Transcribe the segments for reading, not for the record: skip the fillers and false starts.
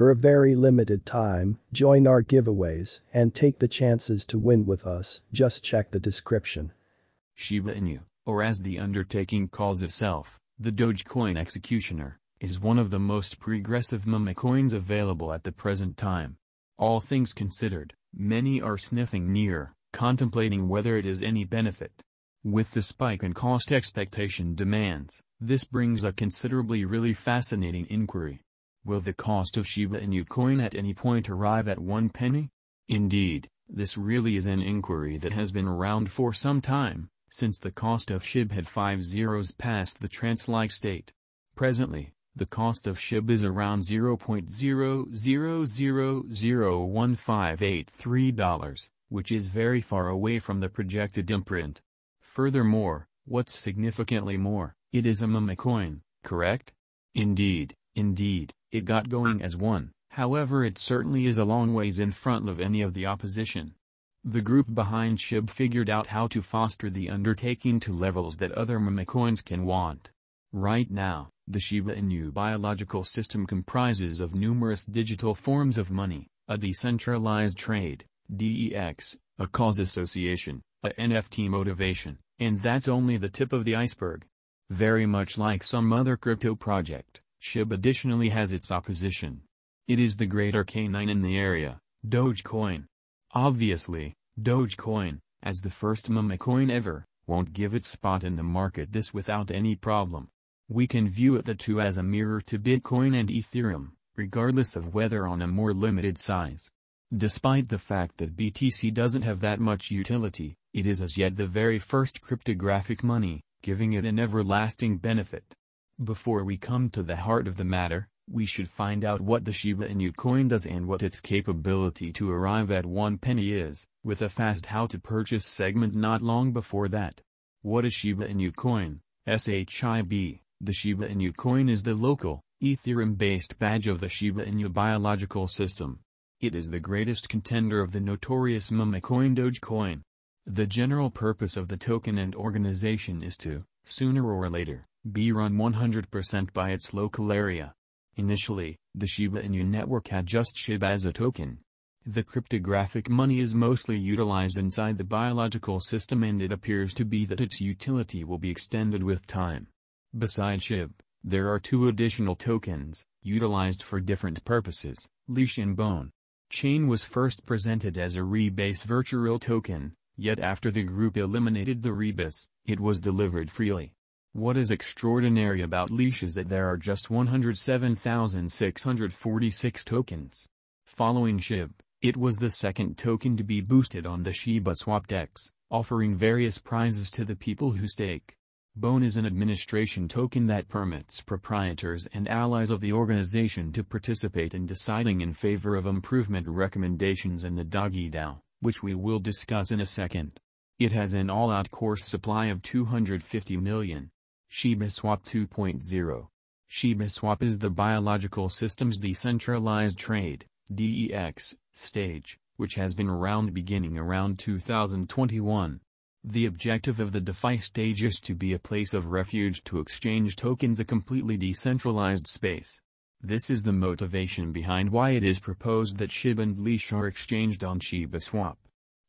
for a very limited time, join our giveaways and take the chances to win with us, just check the description. Shiba Inu, or as the undertaking calls itself, the Dogecoin executioner, is one of the most progressive meme coins available at the present time. All things considered, many are sniffing near, contemplating whether it is any benefit. With the spike in cost expectation demands, this brings a considerably really fascinating inquiry. Will the cost of Shiba Inu coin at any point arrive at 1 penny? Indeed, this really is an inquiry that has been around for some time, since the cost of SHIB had 5 zeros past the trance-like state. Presently, the cost of SHIB is around $0.00001583, which is very far away from the projected imprint. Furthermore, what's significantly more, it is a meme coin, correct? Indeed, it got going as one, however it certainly is a long ways in front of any of the opposition. The group behind SHIB figured out how to foster the undertaking to levels that other meme coins can want. Right now, the Shiba Inu biological system comprises of numerous digital forms of money, a decentralized trade, DEX, a cause association, a NFT motivation, and that's only the tip of the iceberg. Very much like some other crypto project, SHIB additionally has its opposition. It is the greater canine in the area, Dogecoin. Obviously, Dogecoin, as the first meme coin ever, won't give its spot in the market this without any problem. We can view the two as a mirror to Bitcoin and Ethereum, regardless of whether on a more limited size. Despite the fact that BTC doesn't have that much utility, it is as yet the very first cryptographic money, giving it an everlasting benefit. Before we come to the heart of the matter, we should find out what the Shiba Inu coin does and what its capability to arrive at 1 penny is, with a fast how to purchase segment not long before that. What is Shiba Inu coin? SHIB. The Shiba Inu coin is the local, Ethereum-based badge of the Shiba Inu biological system. It is the greatest contender of the notorious meme coin Dogecoin. The general purpose of the token and organization is to, sooner or later, be run 100% by its local area. Initially, the Shiba Inu network had just SHIB as a token. The cryptographic money is mostly utilized inside the biological system, and it appears to be that its utility will be extended with time. Besides SHIB, there are 2 additional tokens, utilized for different purposes, Leash and Bone. Chain was first presented as a rebase virtual token, yet after the group eliminated the rebase, it was delivered freely. What is extraordinary about Leash is that there are just 107,646 tokens. Following SHIB, it was the second token to be boosted on the ShibaSwap DEX, offering various prizes to the people who stake. Bone is an administration token that permits proprietors and allies of the organization to participate in deciding in favor of improvement recommendations in the DoggyDAO, which we will discuss in a second. It has an all-out course supply of 250 million. ShibaSwap 2.0. ShibaSwap is the biological system's decentralized trade (DEX) stage, which has been around beginning around 2021. The objective of the DeFi stage is to be a place of refuge to exchange tokens, a completely decentralized space. This is the motivation behind why it is proposed that SHIB and Leash are exchanged on ShibaSwap.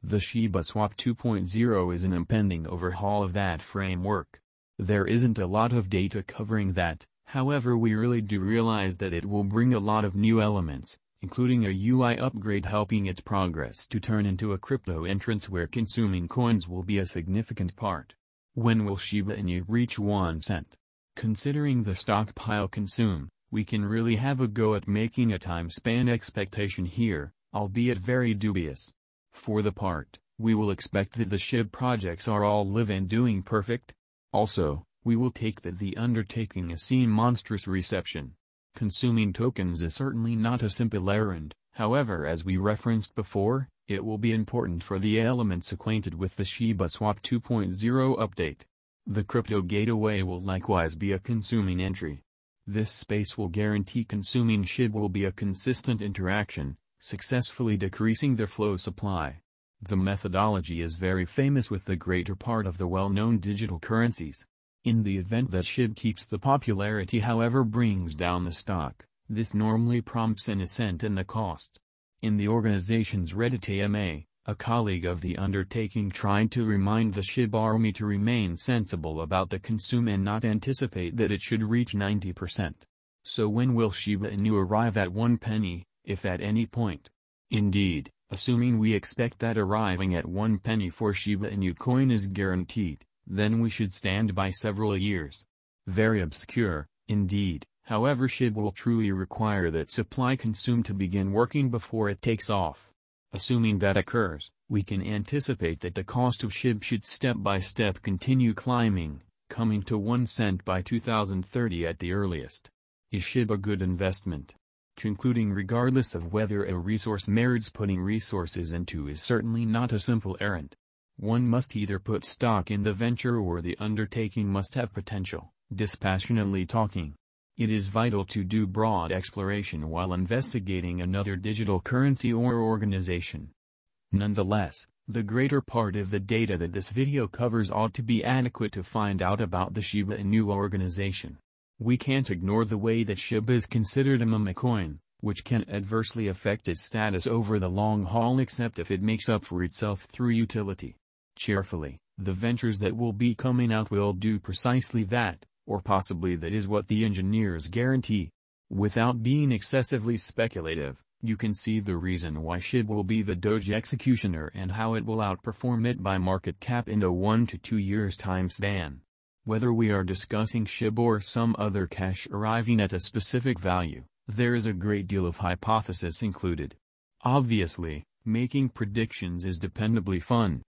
The ShibaSwap 2.0 is an impending overhaul of that framework. There isn't a lot of data covering that, however we really do realize that it will bring a lot of new elements, including a UI upgrade helping its progress to turn into a crypto entrance where consuming coins will be a significant part. When will Shiba Inu reach 1 cent? Considering the stockpile consume, we can really have a go at making a time span expectation here, albeit very dubious. For the part, we will expect that the SHIB projects are all live and doing perfect. Also, we will take that the undertaking has seen monstrous reception. Consuming tokens is certainly not a simple errand, however as we referenced before, it will be important for the elements acquainted with the ShibaSwap 2.0 update. The crypto gateway will likewise be a consuming entry. This space will guarantee consuming SHIB will be a consistent interaction, successfully decreasing the flow supply. The methodology is very famous with the greater part of the well-known digital currencies. In the event that SHIB keeps the popularity however brings down the stock, This normally prompts an ascent in the cost. In the organization's Reddit AMA, a colleague of the undertaking tried to remind the SHIB army to remain sensible about the consume and not anticipate that it should reach 90%. So when will Shiba Inu arrive at 1 penny, if at any point? Indeed, assuming we expect that arriving at 1 penny for Shiba Inu coin is guaranteed, then we should stand by several years. Very obscure, indeed. However, SHIB will truly require that supply consume to begin working before it takes off. Assuming that occurs, we can anticipate that the cost of SHIB should step by step continue climbing, coming to 1 cent by 2030 at the earliest. Is SHIB a good investment? Concluding, regardless of whether a resource merits putting resources into is certainly not a simple errand. One must either put stock in the venture or the undertaking must have potential, dispassionately talking. It is vital to do broad exploration while investigating another digital currency or organization. Nonetheless, the greater part of the data that this video covers ought to be adequate to find out about the Shiba Inu organization. We can't ignore the way that Shiba is considered a meme coin, which can adversely affect its status over the long haul except if it makes up for itself through utility. Cheerfully, the ventures that will be coming out will do precisely that. Or possibly that is what the engineers guarantee. Without being excessively speculative, you can see the reason why SHIB will be the Doge executioner and how it will outperform it by market cap in a 1 to 2 years time span. Whether we are discussing SHIB or some other cash arriving at a specific value, there is a great deal of hypothesis included. Obviously, making predictions is dependably fun.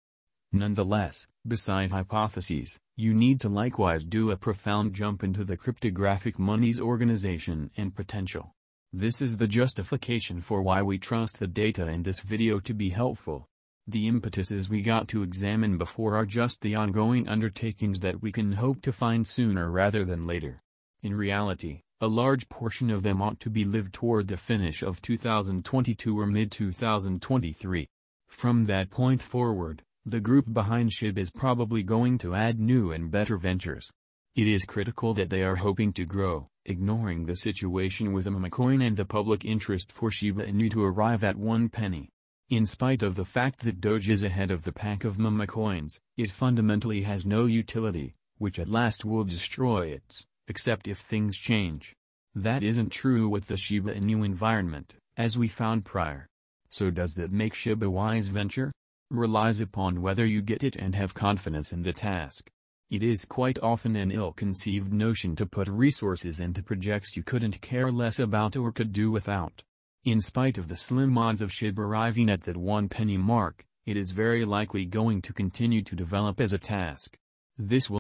Nonetheless, beside hypotheses, you need to likewise do a profound jump into the cryptographic money's organization and potential. This is the justification for why we trust the data in this video to be helpful. The impetuses we got to examine before are just the ongoing undertakings that we can hope to find sooner rather than later. In reality, a large portion of them ought to be lived toward the finish of 2022 or mid-2023. From that point forward, the group behind SHIB is probably going to add new and better ventures. It is critical that they are hoping to grow, ignoring the situation with memecoin and the public interest for Shiba Inu to arrive at 1 penny. In spite of the fact that Doge is ahead of the pack of memecoins, it fundamentally has no utility, which at last will destroy its, except if things change. That isn't true with the Shiba Inu environment, as we found prior. So does that make SHIB a wise venture? Relies upon whether you get it and have confidence in the task. It is quite often an ill-conceived notion to put resources into projects you couldn't care less about or could do without. In spite of the slim odds of SHIB arriving at that 1 penny mark, it is very likely going to continue to develop as a task. This will